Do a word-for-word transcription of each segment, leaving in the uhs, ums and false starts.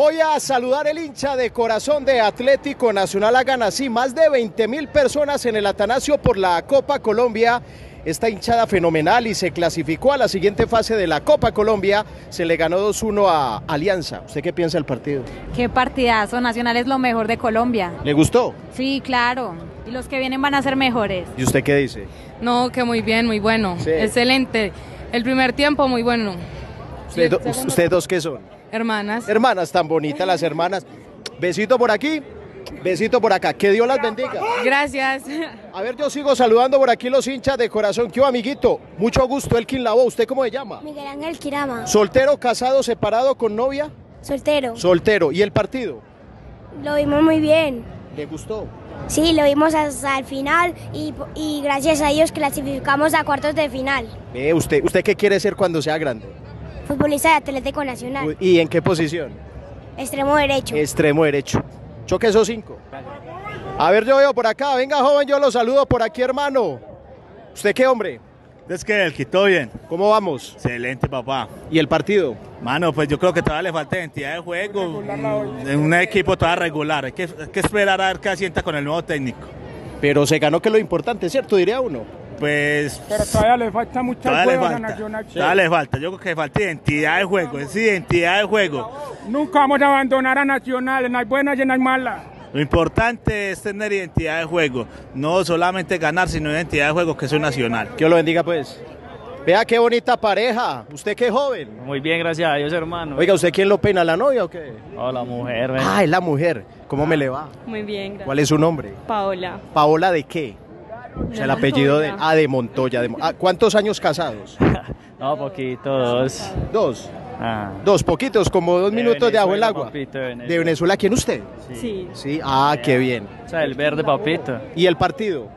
Voy a saludar el hincha de corazón de Atlético Nacional. Hagan así, más de veinte mil personas en el Atanasio por la Copa Colombia. Esta hinchada fenomenal y se clasificó a la siguiente fase de la Copa Colombia. Se le ganó dos uno a Alianza. ¿Usted qué piensa del partido? Qué partidazo. Nacional es lo mejor de Colombia. ¿Le gustó? Sí, claro. Y los que vienen van a ser mejores. ¿Y usted qué dice? No, que muy bien, muy bueno. Sí. Excelente. El primer tiempo, muy bueno. ¿Ustedes do, usted dos qué son? Hermanas. Hermanas, tan bonitas las hermanas. Besito por aquí. Besito por acá, que Dios las bendiga. Gracias. A ver, yo sigo saludando por aquí los hinchas de corazón. ¿Qué hubo, amiguito? Mucho gusto, Elkin Lavo. ¿Usted cómo se llama? Miguel Ángel Quirama. ¿Soltero, casado, separado, con novia? Soltero. Soltero. ¿Y el partido? Lo vimos muy bien. ¿Le gustó? Sí, lo vimos hasta el final y, y gracias a ellos clasificamos a cuartos de final. Eh, usted, ¿Usted qué quiere ser cuando sea grande? Futbolista de Atlético Nacional. ¿Y en qué posición? Extremo derecho. Extremo derecho. Choque esos cinco. A ver, yo veo por acá. Venga, joven, yo los saludo por aquí, hermano. ¿Usted qué, hombre? Es que el quitó bien. ¿Cómo vamos? Excelente, papá. ¿Y el partido? Mano, pues yo creo que todavía le falta identidad de juego. En un equipo todavía regular. Hay que, hay que esperar a ver qué asienta con el nuevo técnico. Pero se ganó, que es lo importante, ¿cierto? Diría uno. Pues... Pero todavía le falta mucha hueva a Nacional. Todavía le falta. Yo creo que falta identidad de juego. Es identidad de juego. Nunca vamos a abandonar a Nacional, no hay buenas y no hay malas. Lo importante es tener identidad de juego, no solamente ganar, sino identidad de juego, que es un Nacional. Que lo bendiga, pues. Vea qué bonita pareja, usted qué joven. Muy bien, gracias a Dios, hermano. Oiga, ¿usted quién lo pena, la novia o qué? No, la mujer. ¿Ves? Ah, es la mujer. ¿Cómo ah, me le va? Muy bien, gracias. ¿Cuál es su nombre? Paola. ¿Paola de qué? O sea, el apellido de... Ah, de Montoya. De... Ah, ¿cuántos años casados? No, poquito, dos. ¿Dos? Ah. Dos poquitos, como dos de minutos Venezuela, de agua el agua. Papito, de, Venezuela. ¿De Venezuela quién usted? Sí. Sí, ah, qué bien. O sea, el verde, papito. ¿Y el partido?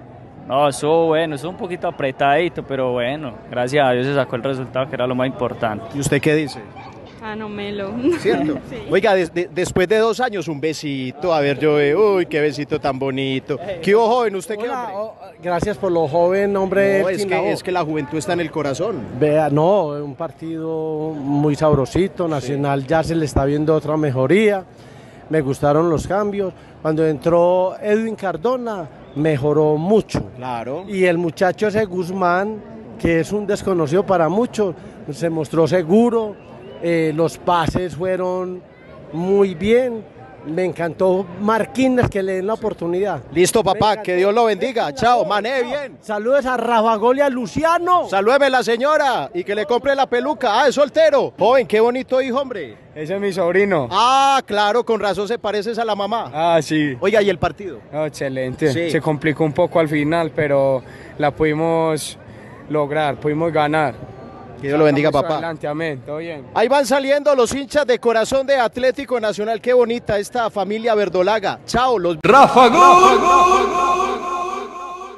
No, eso bueno, eso un poquito apretadito, pero bueno, gracias a Dios se sacó el resultado, que era lo más importante. ¿Y usted qué dice? Ah, no me lo... ¿Cierto? Sí. Oiga, de, de, después de dos años, un besito. A ver, yo veo, uy, qué besito tan bonito. ¿Qué hubo, joven? ¿Usted qué, hombre? Oh, gracias por lo joven, hombre. No, es, que, es que la juventud está en el corazón. Vea, no, un partido muy sabrosito. Nacional sí. Ya se le está viendo otra mejoría. Me gustaron los cambios. Cuando entró Edwin Cardona, mejoró mucho. Claro. Y el muchacho ese Guzmán, que es un desconocido para muchos, se mostró seguro. Eh, los pases fueron muy bien. Me encantó Marquín, que le den la oportunidad. Listo, papá, que Dios lo bendiga. Chao, mané bien. Saludos a Rafagoli, a Luciano. Salúdeme la señora y que le compre la peluca. Ah, es soltero. Joven, qué bonito hijo, hombre. Ese es mi sobrino. Ah, claro, con razón se pareces a la mamá. Ah, sí. Oiga, ¿y el partido? Oh, excelente. Sí. Se complicó un poco al final, pero la pudimos lograr, pudimos ganar. Que Dios lo bendiga, papá. Adelante, amén. Todo bien. Ahí van saliendo los hinchas de corazón de Atlético Nacional. Qué bonita esta familia verdolaga. Chao, los... Rafa, gol.